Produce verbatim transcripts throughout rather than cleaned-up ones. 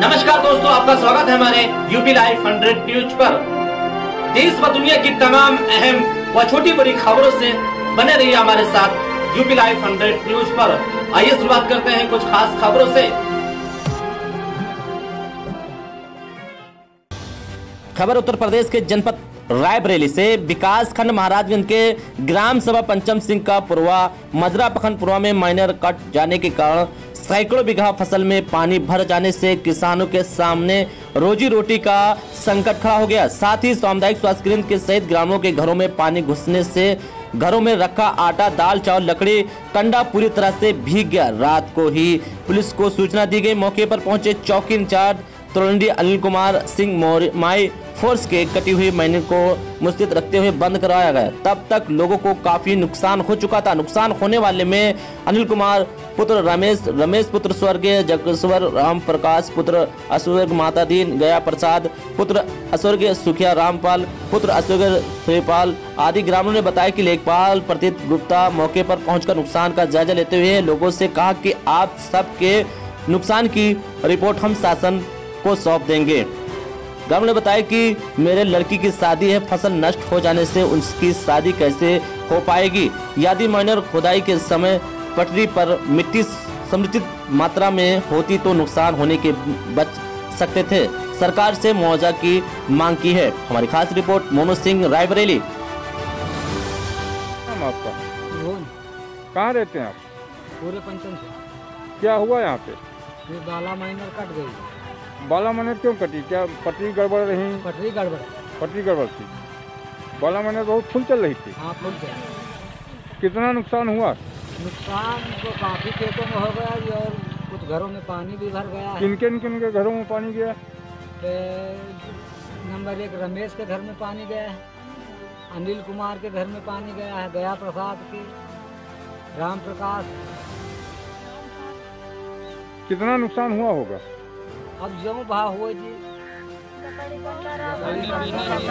नमस्कार दोस्तों, आपका स्वागत है हमारे यूपी लाइव हंड्रेड न्यूज पर। देश व दुनिया की तमाम अहम व छोटी बड़ी खबरों से बने रहिए हमारे साथ यूपी लाइव हंड्रेड न्यूज पर। आइए शुरुआत करते हैं कुछ खास खबरों से। खबर उत्तर प्रदेश के जनपद रायबरेली से विकास खंड महाराजगंज के ग्राम सभा पंचम सिंह का पुरवा मजरा पखंड पुरवा में माइनर कट जाने के कारण सैकड़ों बीघा फसल में पानी भर जाने से किसानों के सामने रोजी रोटी का संकट खड़ा हो गया। साथ ही सामुदायिक स्वास्थ्य केंद्र के सहित ग्रामीणों के घरों में पानी घुसने से घरों में रखा आटा, दाल, चावल, लकड़ी, कंडा पूरी तरह से भीग गया। रात को ही पुलिस को सूचना दी गई। मौके पर पहुंचे चौकी इंचार्ज त्रिंडी अनिल कुमार सिंह मौर्य मोरमाई फोर्स के कटी हुई माइनिंग को मुस्तैद रखते हुए बंद कराया गया। तब तक लोगों को काफी नुकसान हो चुका था। नुकसान होने वाले में अनिल कुमार पुत्र रमेश, रमेश पुत्र स्वर्गीय जगेश्वर, राम प्रकाश पुत्र अस्वर्ग माता दीन, गया प्रसाद पुत्र अस्वर्गीय सुखिया, रामपाल पुत्र अस्वर्गीय श्रीपाल आदि। ग्रामीणों ने बताया कि लेखपाल प्रतीत गुप्ता मौके पर पहुंचकर नुकसान का जायजा लेते हुए लोगों से कहा कि आप सबके नुकसान की रिपोर्ट हम शासन को सौंप देंगे। ग्रामीण ने बताया कि मेरे लड़की की शादी है, फसल नष्ट हो जाने से उसकी शादी कैसे हो पाएगी। यदि माइनर खुदाई के समय पटरी पर मिट्टी समुचित मात्रा में होती तो नुकसान होने के बच सकते थे। सरकार से मुआवजा की मांग की है। हमारी खास रिपोर्ट, मनोज सिंह, रायबरेली। आपका कहाँ रहते हैं आप? पूरे पंचम से। क्या हुआ यहाँ पे? बाला माइनर कट गई। बाला माइनर क्यों कटी? क्या पटरी गड़बड़ रही? पटरी गड़बड़ पटरी गड़बड़ थी। बाला माइनर बहुत फुल चल रही थी। हाँ, फुल चल। कितना नुकसान हुआ? नुकसान तो काफ़ी खेतों में हो गया और कुछ घरों में पानी भी भर गया है। किनके किनके घरों में पानी गया? नंबर एक रमेश के घर में पानी गया है, अनिल कुमार के घर में पानी गया है, गया प्रसाद के, राम प्रकाश। कितना नुकसान हुआ होगा? अब जो भाव हुए जी।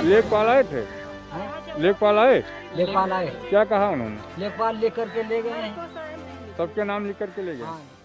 लेखपाल आए थे? लेखपाल आए? लेखपाल आए। क्या कहा उन्होंने? लेखपाल लेकर के ले गए हैं, सबके नाम लिख करके ले गए।